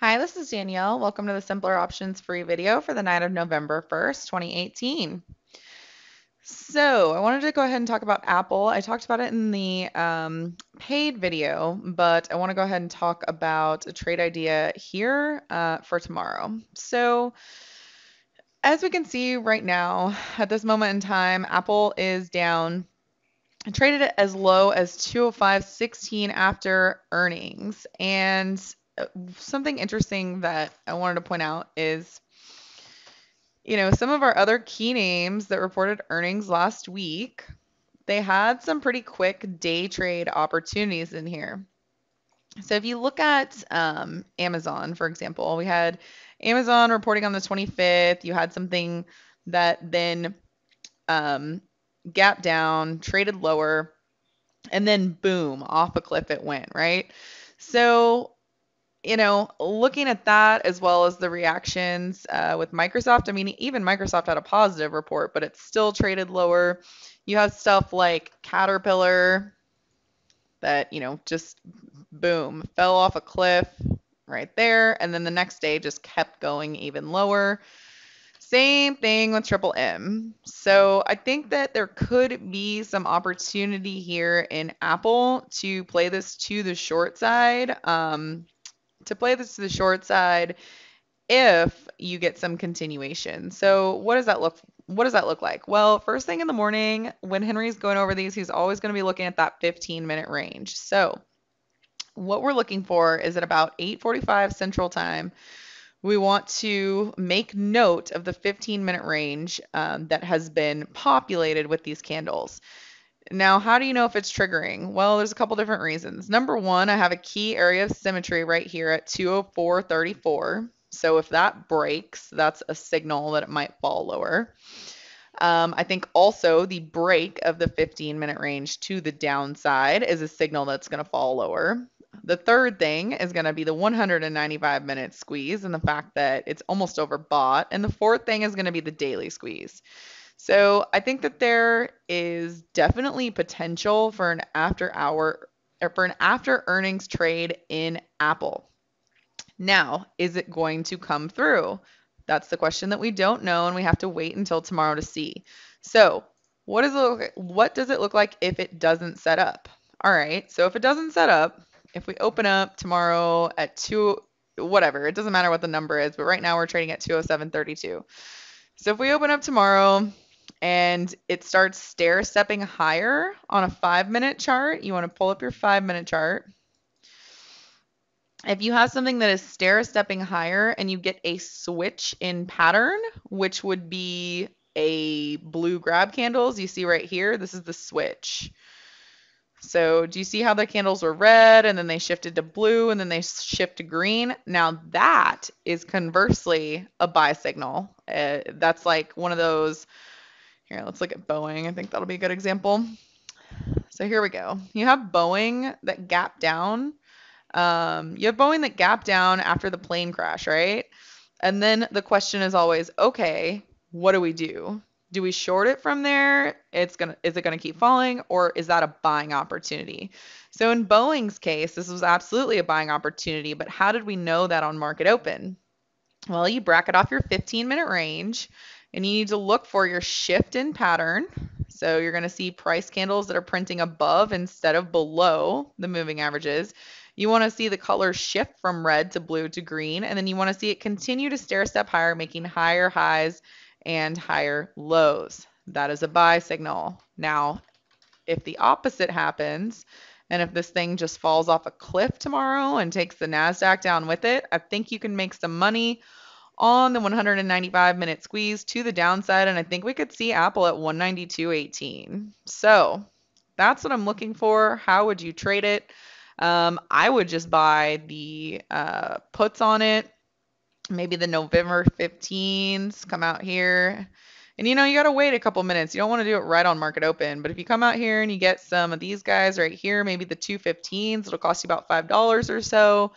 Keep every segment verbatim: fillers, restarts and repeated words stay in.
Hi, this is Danielle. Welcome to the Simpler Options free video for the night of November first, twenty eighteen. So I wanted to go ahead and talk about Apple. I talked about it in the um, paid video, but I want to go ahead and talk about a trade idea here uh, for tomorrow. So as we can see right now, at this moment in time, Apple is down. I traded it as low as two oh five sixteen after earnings, and something interesting that I wanted to point out is, you know, some of our other key names that reported earnings last week, they had some pretty quick day trade opportunities in here. So if you look at um, Amazon, for example, we had Amazon reporting on the twenty-fifth. You had something that then um, gapped down, traded lower, and then boom, off a cliff it went, right? So you know, looking at that as well as the reactions uh, with Microsoft, I mean, even Microsoft had a positive report, but it's still traded lower. You have stuff like Caterpillar that, you know, just boom, fell off a cliff right there. And then the next day just kept going even lower. Same thing with Triple M. So I think that there could be some opportunity here in Apple to play this to the short side. Um, to play this to the short side if you get some continuation. So what does that look what does that look like? Well, first thing in the morning when Henry's going over these, he's always going to be looking at that fifteen minute range. So what we're looking for is at about eight forty-five Central Time, we want to make note of the fifteen minute range um, that has been populated with these candles. Now, how do you know if it's triggering? Well, there's a couple different reasons. Number one, I have a key area of symmetry right here at two oh four thirty-four. So if that breaks, that's a signal that it might fall lower. Um, I think also the break of the fifteen minute range to the downside is a signal that's going to fall lower. The third thing is going to be the one ninety-five minute squeeze and the fact that it's almost overbought. And the fourth thing is going to be the daily squeeze. So I think that there is definitely potential for an after hour or for an after earnings trade in Apple. Now, is it going to come through? That's the question that we don't know, and we have to wait until tomorrow to see. So what does it look like? What does it look like if it doesn't set up? All right. So if it doesn't set up, if we open up tomorrow at two, whatever, it doesn't matter what the number is, but right now we're trading at two oh seven thirty-two. So if we open up tomorrow and it starts stair-stepping higher on a five minute chart, you want to pull up your five minute chart. If you have something that is stair-stepping higher and you get a switch in pattern, which would be a blue grab candles, you see right here, this is the switch. So do you see how the candles were red and then they shifted to blue and then they shift to green? Now that is conversely a buy signal. Uh, that's like one of those, here, let's look at Boeing. I think that'll be a good example. So here we go. You have Boeing that gapped down. Um, you have Boeing that gapped down after the plane crash, right? And then the question is always, okay, what do we do? Do we short it from there? It's gonna, is it going to keep falling, or is that a buying opportunity? So in Boeing's case, this was absolutely a buying opportunity, but how did we know that on market open? Well, you bracket off your fifteen minute range and you need to look for your shift in pattern. So you're going to see price candles that are printing above instead of below the moving averages. You want to see the color shift from red to blue to green, and then you want to see it continue to stair step higher, making higher highs and higher lows. That is a buy signal. Now, if the opposite happens, and if this thing just falls off a cliff tomorrow and takes the NASDAQ down with it, I think you can make some money on the one ninety-five minute squeeze to the downside, and I think we could see Apple at one ninety-two eighteen. So that's what I'm looking for. How would you trade it? Um, I would just buy the uh, puts on it. Maybe the November fifteens come out here, and you know, you got to wait a couple minutes. You don't want to do it right on market open, but if you come out here and you get some of these guys right here, maybe the two fifteens, it'll cost you about five dollars or so,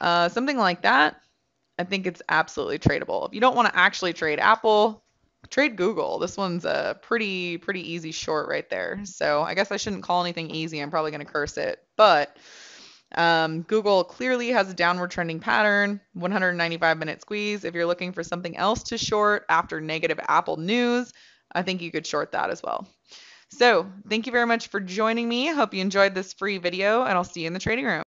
uh, something like that. I think it's absolutely tradable. If you don't want to actually trade Apple, trade Google. This one's a pretty, pretty easy short right there. So I guess I shouldn't call anything easy. I'm probably going to curse it, but Um, Google clearly has a downward trending pattern, one hundred ninety-five minute squeeze. If you're looking for something else to short after negative Apple news, I think you could short that as well. So thank you very much for joining me. Hope you enjoyed this free video, and I'll see you in the trading room.